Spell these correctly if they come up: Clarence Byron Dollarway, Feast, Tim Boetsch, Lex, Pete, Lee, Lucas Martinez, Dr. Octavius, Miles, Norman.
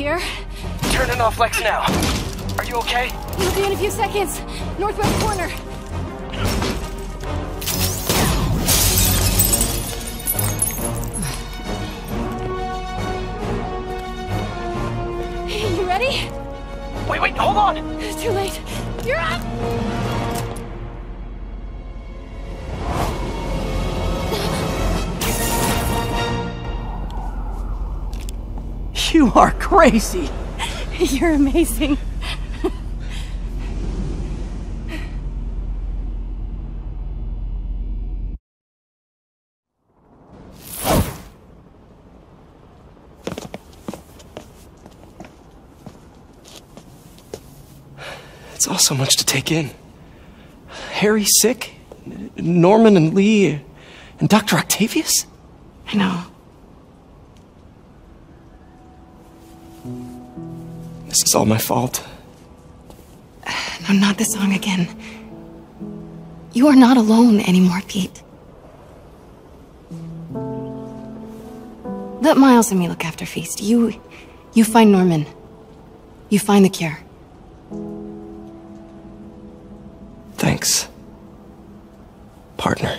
here? Turning off Lex now. Are you okay? We'll be in a few seconds. Northwest corner. You ready? Wait, hold on! It's too late. You're up! You are crazy! You're amazing. It's all so much to take in. Harry's sick, Norman and Lee, and Dr. Octavius? I know. This is all my fault. No, not the song again. You are not alone anymore, Pete. Let Miles and me look after Feast. You find Norman. You find the cure. Thanks, partner.